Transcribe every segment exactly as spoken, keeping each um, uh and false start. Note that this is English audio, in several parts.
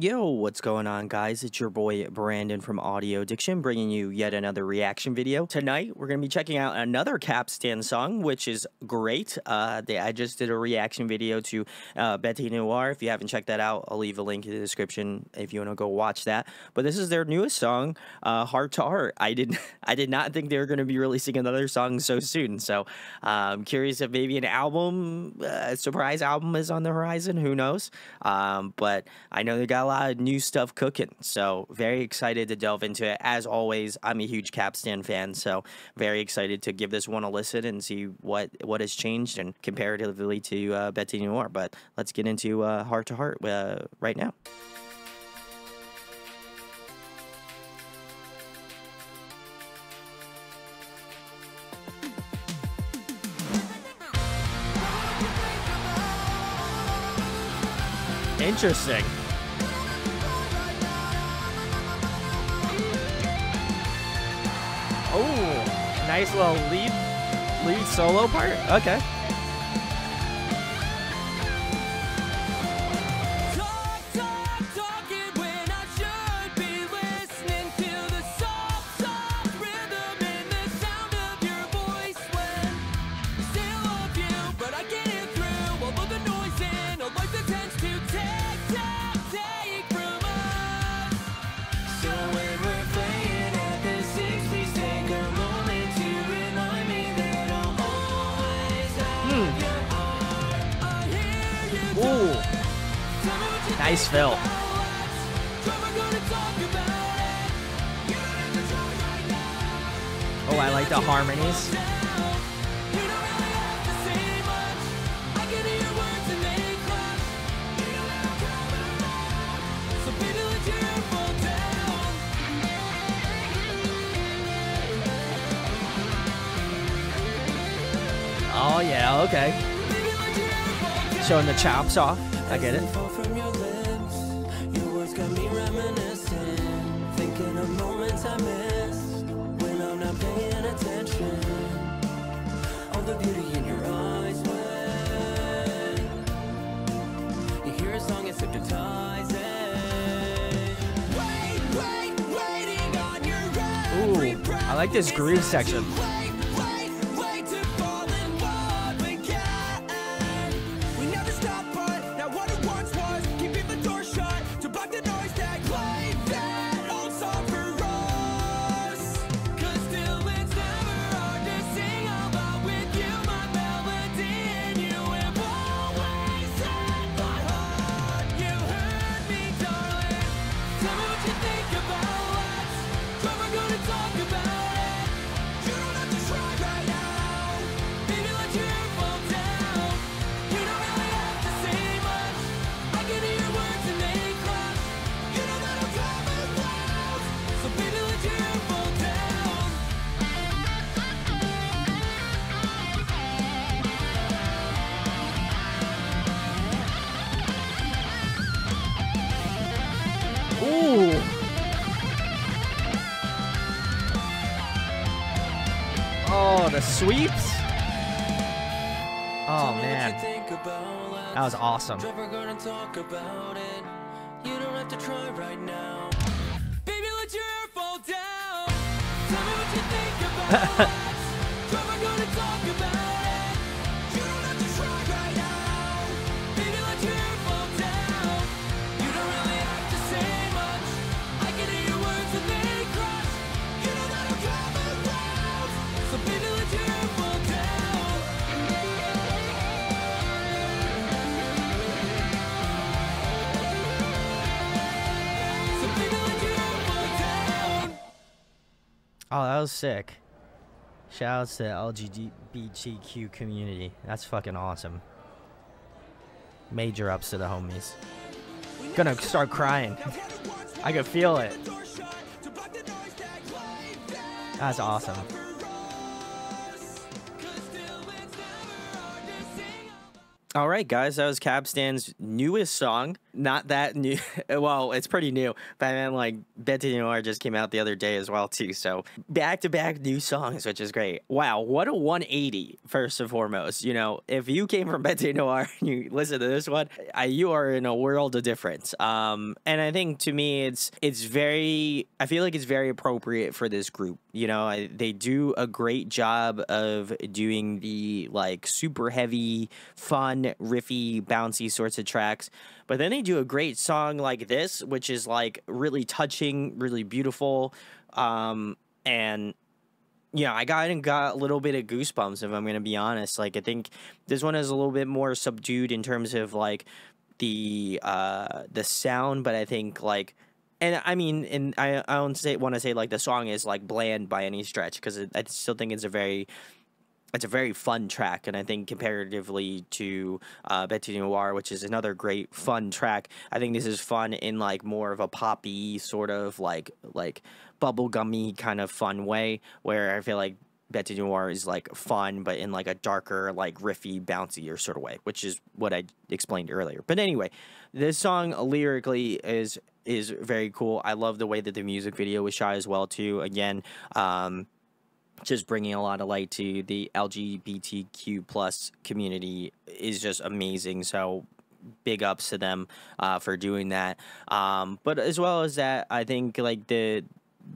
Yo, what's going on, guys? It's your boy Brandon from Audio Addiction, bringing you yet another reaction video. Tonight we're gonna be checking out another Capstan song, which is great. uh they, I just did a reaction video to uh Bête Noire. If you haven't checked that out, I'll leave a link in the description if you want to go watch that. But this is their newest song, uh Heart to Heart. I didn't I did not think they were going to be releasing another song so soon, so uh, I'm curious if maybe an album uh, surprise album is on the horizon. Who knows? Um but I know they got a lot of new stuff cooking, so very excited to delve into it. As always, I'm a huge Capstan fan, so very excited to give this one a listen and see what what has changed and comparatively to uh, Bête Noire. But let's get into uh, Heart to Heart uh, right now. Interesting. Oh, nice little lead, lead solo part. Okay. Talk, talk, talking when I should be listening to the soft, soft rhythm and the sound of your voice. When still love you, but I can't get through all of the noise and all life that tends to take, take, take from us. So when we're playing at the six, please take a moment to remind me that I'll always have your heart. I hear you. Ooh. Nice fill. Oh, I like the harmonies. Oh yeah, okay. Showing the chops off. I get it. Ooh, I like this groove section. Oh, the sweeps. Oh man, that was awesome. Oh, that was sick. Shout outs to the L G B T Q community. That's fucking awesome. Major ups to the homies. Gonna start crying. I could feel it. That's awesome. All right, guys, that was Capstan's newest song. not that new. Well, it's pretty new, but then like Bête Noire just came out the other day as well too. So back to back new songs, which is great. Wow, what a one eighty! First and foremost, you know, if you came from Bête Noire and you listen to this one, I, you are in a world of difference. Um, and I think to me, it's it's very. I feel like it's very appropriate for this group. You know, I, they do a great job of doing the like super heavy, fun, riffy, bouncy sorts of tracks. But then they do a great song like this, which is like really touching, really beautiful. Um, and, you know, I got and got a little bit of goosebumps, if I'm going to be honest. Like, I think this one is a little bit more subdued in terms of like the uh, the sound. But I think like, and I mean, and I, I don't say want to say like the song is like bland by any stretch, because I still think it's a very... It's a very fun track, and I think comparatively to uh, Bête Noire, which is another great fun track, I think this is fun in like more of a poppy sort of like like bubblegummy kind of fun way, where I feel like Bête Noire is like fun, but in like a darker, like riffy, bouncier sort of way, which is what I explained earlier. But anyway, this song lyrically is is very cool. I love the way that the music video was shot as well too. Again, um, just bringing a lot of light to the L G B T Q plus community is just amazing. So big ups to them uh, for doing that. Um, but as well as that, I think like the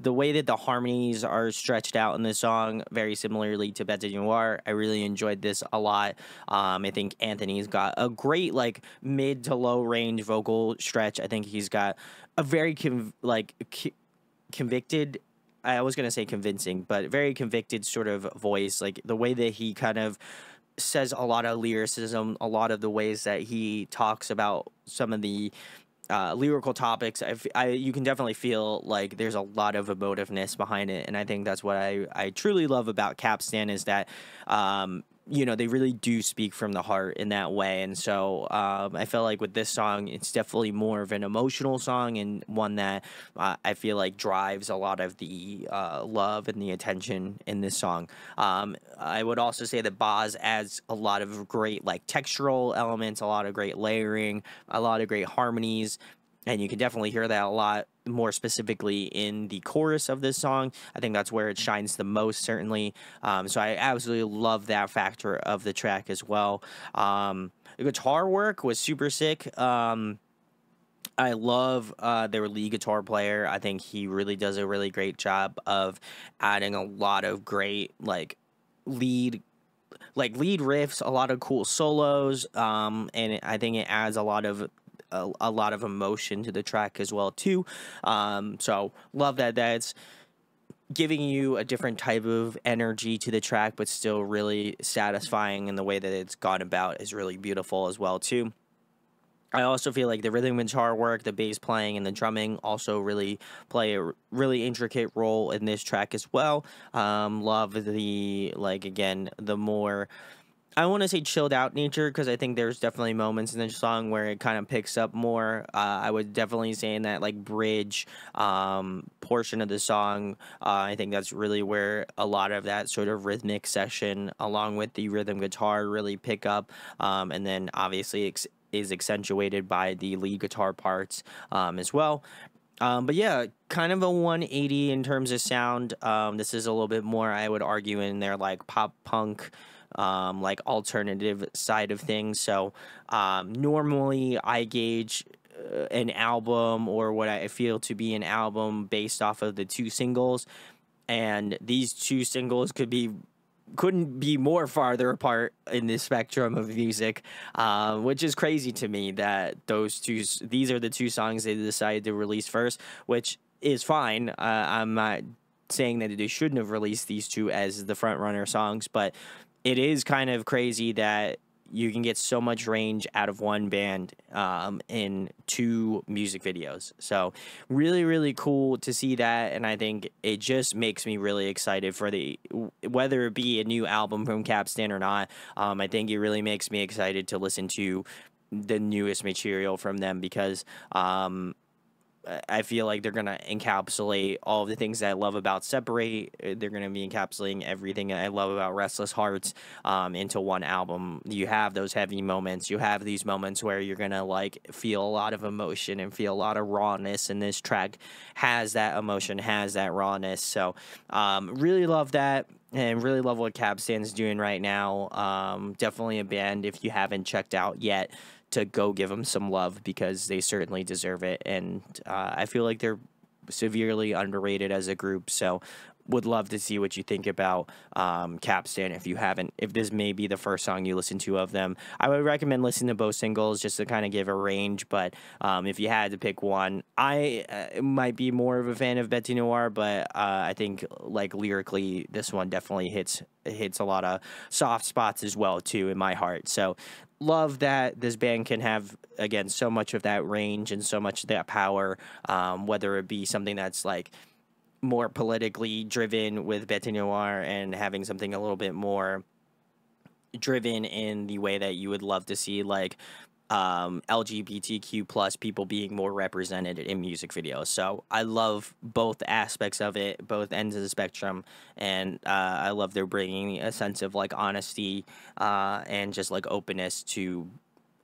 the way that the harmonies are stretched out in this song, very similarly to Bête Noire, I really enjoyed this a lot. Um, I think Anthony's got a great like mid to low range vocal stretch. I think he's got a very conv like c convicted. I was going to say convincing, but very convicted sort of voice. Like the way that he kind of says a lot of lyricism, a lot of the ways that he talks about some of the uh, lyrical topics, I, I, you can definitely feel like there's a lot of emotiveness behind it. And I think that's what I, I truly love about Capstan, is that, um, you know, they really do speak from the heart in that way. And so um, I felt like with this song, it's definitely more of an emotional song, and one that uh, I feel like drives a lot of the uh, love and the attention in this song. Um, I would also say that Boz adds a lot of great like textural elements, a lot of great layering, a lot of great harmonies. And you can definitely hear that a lot more specifically in the chorus of this song. I think that's where it shines the most, certainly. Um, so I absolutely love that factor of the track as well. Um, the guitar work was super sick. Um, I love uh, their lead guitar player. I think he really does a really great job of adding a lot of great like lead like lead riffs, a lot of cool solos, um, and I think it adds a lot of A, a lot of emotion to the track as well too. Um so love that that's giving you a different type of energy to the track, but still really satisfying, and the way that it's gone about is really beautiful as well too. I also feel like the rhythm guitar work, the bass playing, and the drumming also really play a really intricate role in this track as well. Um love the like again the more, I want to say, chilled out nature, because I think there's definitely moments in the song where it kind of picks up more. Uh, I would definitely say in that like bridge um, portion of the song, uh, I think that's really where a lot of that sort of rhythmic session along with the rhythm guitar really pick up. Um, and then obviously ex is accentuated by the lead guitar parts um, as well. Um, but yeah, kind of a one eighty in terms of sound. Um, this is a little bit more, I would argue, in their like pop punk, um like alternative side of things. So um normally I gauge uh, an album, or what I feel to be an album, based off of the two singles, and these two singles could be couldn't be more farther apart in this spectrum of music, uh, which is crazy to me that those two these are the two songs they decided to release first, which is fine. uh, I'm not saying that they shouldn't have released these two as the front runner songs, but it is kind of crazy that you can get so much range out of one band um, in two music videos. So really, really cool to see that. And I think it just makes me really excited for the, whether it be a new album from Capstan or not, um, I think it really makes me excited to listen to the newest material from them, because um, I feel like they're going to encapsulate all of the things that I love about Separate. They're going to be encapsulating everything I love about Restless Hearts um, into one album. You have those heavy moments. You have these moments where you're going to like feel a lot of emotion and feel a lot of rawness. And this track has that emotion, has that rawness. So um, really love that. And really love what Capstan's doing right now. Um, definitely a band, if you haven't checked out yet, to go give them some love, because they certainly deserve it. And uh, I feel like they're severely underrated as a group. So would love to see what you think about um, Capstan if you haven't. If this may be the first song you listen to of them, I would recommend listening to both singles just to kind of give a range. But um, if you had to pick one, I uh, might be more of a fan of Bête Noire, but uh, I think like lyrically, this one definitely hits hits a lot of soft spots as well too in my heart. So love that this band can have, again, so much of that range and so much of that power, um, whether it be something that's like more politically driven with Bête Noire and having something a little bit more driven in the way that you would love to see like um L G B T Q plus people being more represented in music videos. So I love both aspects of it, both ends of the spectrum, and uh, I love they're bringing a sense of like honesty uh and just like openness to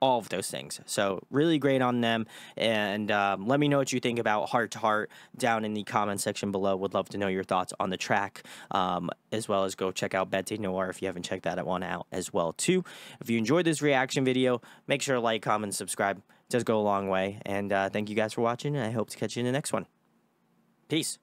all of those things. So really great on them. And um, let me know what you think about Heart to Heart down in the comment section below. Would love to know your thoughts on the track, um, as well as go check out Bête Noire if you haven't checked that one out as well too. If you enjoyed this reaction video, make sure to like, comment, subscribe. It does go a long way. And uh, thank you guys for watching, and I hope to catch you in the next one. Peace.